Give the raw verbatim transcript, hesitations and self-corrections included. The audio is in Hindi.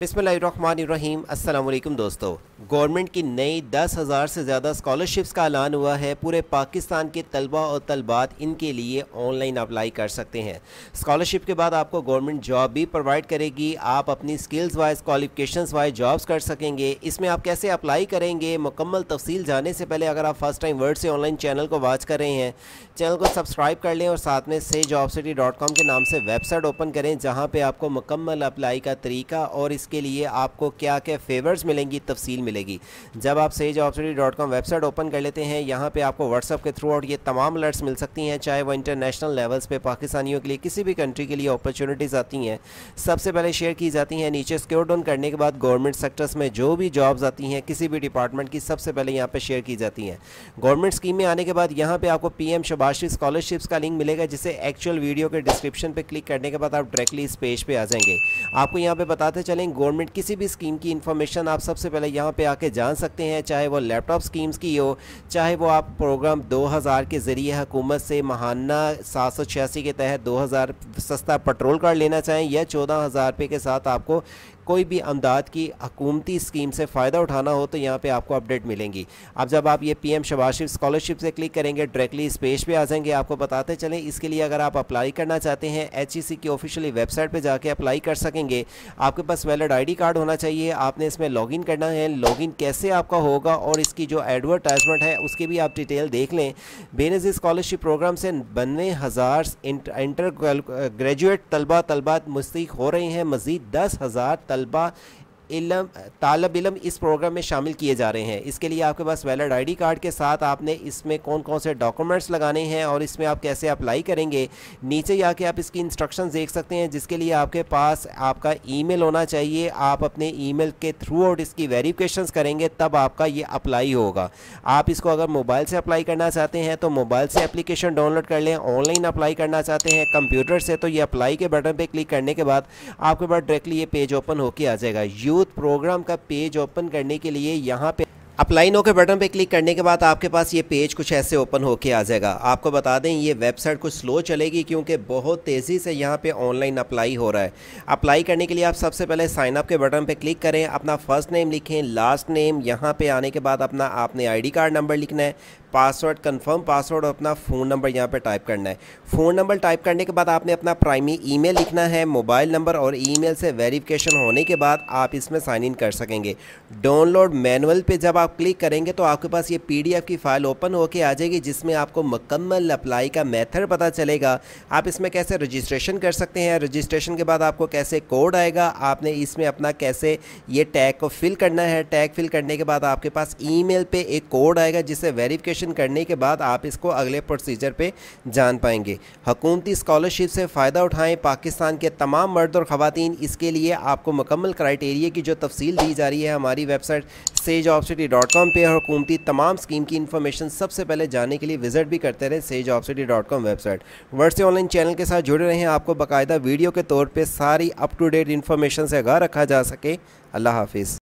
बिस्मिल्लाहिर्रहमानिर्रहीम अस्सलाम वालेकुम दोस्तों, गवर्नमेंट की नई दस हज़ार से ज़्यादा स्कॉलरशिप्स का ऐलान हुआ है। पूरे पाकिस्तान के तलबा और तलबात इनके लिए ऑनलाइन अप्लाई कर सकते हैं। स्कॉलरशिप के बाद आपको गवर्नमेंट जॉब भी प्रोवाइड करेगी। आप अपनी skills wise, qualifications wise jobs कर सकेंगे। इसमें आप कैसे अप्लाई करेंगे, मुकम्मल तफसील जाने से पहले अगर आप फर्स्ट टाइम वर्ड से ऑनलाइन चैनल को वॉच कर रहे हैं, चैनल को सब्सक्राइब कर लें और साथ में से जॉब सिटी डॉट कॉम के नाम से वेबसाइट ओपन करें, जहाँ पर आपको मुकम्मल अप्लाई का तरीका और के लिए आपको क्या क्या फेवर्स मिलेंगी, तफसील मिलेगी। जब आप से job city dot com website open कर लेते हैं, यहाँ पे आपको व्हाट्सएप के थ्रू आउट ये तमाम अलर्ट्स मिल सकती हैं, चाहे वो इंटरनेशनल लेवल्स पे पाकिस्तानियों के लिए, किसी भी कंट्री के लिए अपॉर्चुनिटीज़ आती हैं। सबसे पहले शेयर की जाती हैं। नीचे स्क्रॉल डाउन करने के बाद गवर्नमेंट सेक्टर्स में जो भी जॉब्स आती हैं, किसी भी डिपार्टमेंट की, सबसे पहले यहाँ पर शेयर की जाती हैं। गवर्नमेंट स्कीम में आने के बाद यहाँ पर आपको P M Shehbaz Sharif scholarships का लिंक मिलेगा, जिसे एक्चुअल वीडियो के डिस्क्रिप्शन पर क्लिक करने के बाद आप डायरेक्टली इस पेज पर आ जाएंगे। आपको यहाँ पर बताते चलें, गवर्नमेंट किसी भी स्कीम की इंफॉर्मेशन आप सबसे पहले यहाँ पे आके जान सकते हैं, चाहे वो लैपटॉप स्कीम्स की हो, चाहे वो आप प्रोग्राम दो हज़ार के ज़रिए हुकूमत से महाना सात सौ छियासी के तहत दो हज़ार सस्ता पेट्रोल कार्ड लेना चाहें, या चौदह हज़ार रुपये के साथ आपको कोई भी अमदाद की हकूमती स्कीम से फ़ायदा उठाना हो, तो यहाँ पे आपको अपडेट मिलेंगी। अब जब आप ये पीएम शहबाज शरीफ स्कॉलरशिप से क्लिक करेंगे, डायरेक्टली इस पेज पे आ जाएंगे। आपको बताते चलें, इसके लिए अगर आप अप्लाई करना चाहते हैं, एच ई सी की ऑफिशियली वेबसाइट पे जाके अप्लाई कर सकेंगे। आपके पास वैलिड आई डी कार्ड होना चाहिए। आपने इसमें लॉगिन करना है। लॉगिन कैसे आपका होगा और इसकी जो एडवर्टाइजमेंट है उसकी भी आप डिटेल देख लें। बेनज़ीर स्कॉलरशिप प्रोग्राम से बानवे हज़ार इंटर ग्रेजुएट तलबा तलबात मुस्तहिक हो रहे हैं। मज़ीद दस हज़ार तलबा इलम तालब इलम इस प्रोग्राम में शामिल किए जा रहे हैं। इसके लिए आपके पास वैलिड आईडी कार्ड के साथ आपने इसमें कौन कौन से डॉक्यूमेंट्स लगाने हैं और इसमें आप कैसे अप्लाई करेंगे, नीचे आके आप इसकी इंस्ट्रक्शंस देख सकते हैं, जिसके लिए आपके पास आपका ईमेल होना चाहिए। आप अपने ईमेल के थ्रू आउट इसकी वेरिफिकेशंस करेंगे, तब आपका ये अप्लाई होगा। आप इसको अगर मोबाइल से अप्लाई करना चाहते हैं तो मोबाइल से एप्लीकेशन डाउनलोड कर लें। ऑनलाइन अप्लाई करना चाहते हैं कंप्यूटर से, तो ये अप्लाई के बटन पर क्लिक करने के बाद आपके पास डायरेक्टली ये पेज ओपन होकर आ जाएगा। यूथ प्रोग्राम का पेज ओपन करने के लिए यहाँ पे अप्लाई नो के बटन पे क्लिक करने के बाद आपके पास ये पेज कुछ ऐसे ओपन होके आ जाएगा। आपको बता दें, ये वेबसाइट कुछ स्लो चलेगी क्योंकि बहुत तेज़ी से यहाँ पे ऑनलाइन अप्लाई हो रहा है। अप्लाई करने के लिए आप सबसे पहले साइन अप के बटन पे क्लिक करें। अपना फ़र्स्ट नेम लिखें, लास्ट नेम, यहाँ पे आने के बाद अपना आपने आई डी कार्ड नंबर लिखना है, पासवर्ड, कंफर्म पासवर्ड और अपना फ़ोन नंबर यहाँ पे टाइप करना है। फ़ोन नंबर टाइप करने के बाद आपने अपना प्राइमरी ईमेल लिखना है, मोबाइल नंबर और ईमेल से वेरिफिकेशन होने के बाद आप इसमें साइन इन कर सकेंगे। डाउनलोड मैनुअल पे जब आप क्लिक करेंगे तो आपके पास ये पीडीएफ की फ़ाइल ओपन होके आ जाएगी, जिसमें आपको मुकम्मल अप्लाई का मेथड पता चलेगा। आप इसमें कैसे रजिस्ट्रेशन कर सकते हैं, रजिस्ट्रेशन के बाद आपको कैसे कोड आएगा, आपने इसमें अपना कैसे ये टैग को फिल करना है। टैग फिल करने के बाद आपके पास ईमेल पे एक कोड आएगा, जिससे वेरिफिकेशन करने के बाद आप इसको अगले प्रोसीजर पे जान पाएंगे। हकूमती स्कॉलरशिप से फ़ायदा उठाएं पाकिस्तान के तमाम मर्द और ख़वातीन। इसके लिए आपको मुकम्मल क्राइटेरिया की जो तफसील दी जा रही है हमारी वेबसाइट से जॉब सिटी डॉट कॉम पे, हुकूमती तमाम स्कीम की इन्फॉर्मेशन सबसे पहले जानने के लिए विजिट भी करते रहे से job city dot com website. Word से ऑनलाइन चैनल के साथ जुड़े रहें, आपको बाकायदा वीडियो के तौर पर सारी अप टू डेट इन्फॉर्मेशन से आगाह रखा जा सके। अल्लाह हाफिज़।